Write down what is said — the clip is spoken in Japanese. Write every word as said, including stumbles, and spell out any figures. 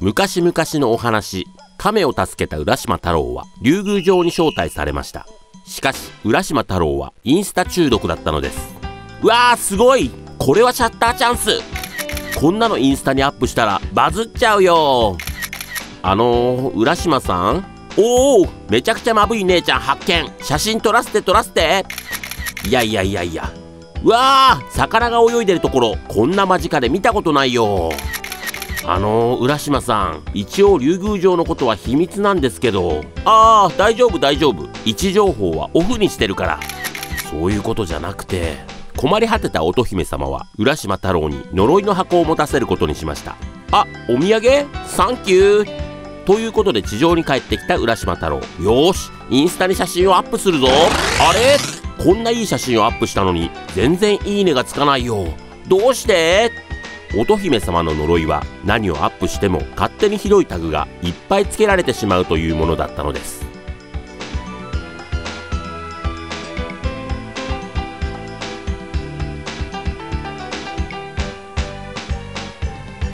昔々のお話、亀を助けた浦島太郎は竜宮城に招待されました。しかし浦島太郎はインスタ中毒だったのです。うわー、すごい、これはシャッターチャンス。こんなのインスタにアップしたらバズっちゃうよ。あのー、浦島さん、おお、めちゃくちゃまぶい姉ちゃん発見。写真撮らせて撮らせて。いやいやいやいや、うわー、魚が泳いでるところ、こんな間近で見たことないよ。あのー、浦島さん、一応竜宮城のことは秘密なんですけど。あー、大丈夫大丈夫、位置情報はオフにしてるから。そういうことじゃなくて、困り果てた乙姫様は浦島太郎に呪いの箱を持たせることにしました。あ、お土産サンキューということで地上に帰ってきた浦島太郎。よーし、インスタに写真をアップするぞ。あれ、こんないい写真をアップしたのに全然いいねがつかないよ。どうして？乙姫様の呪いは何をアップしても勝手にひどいタグがいっぱいつけられてしまうというものだったのです。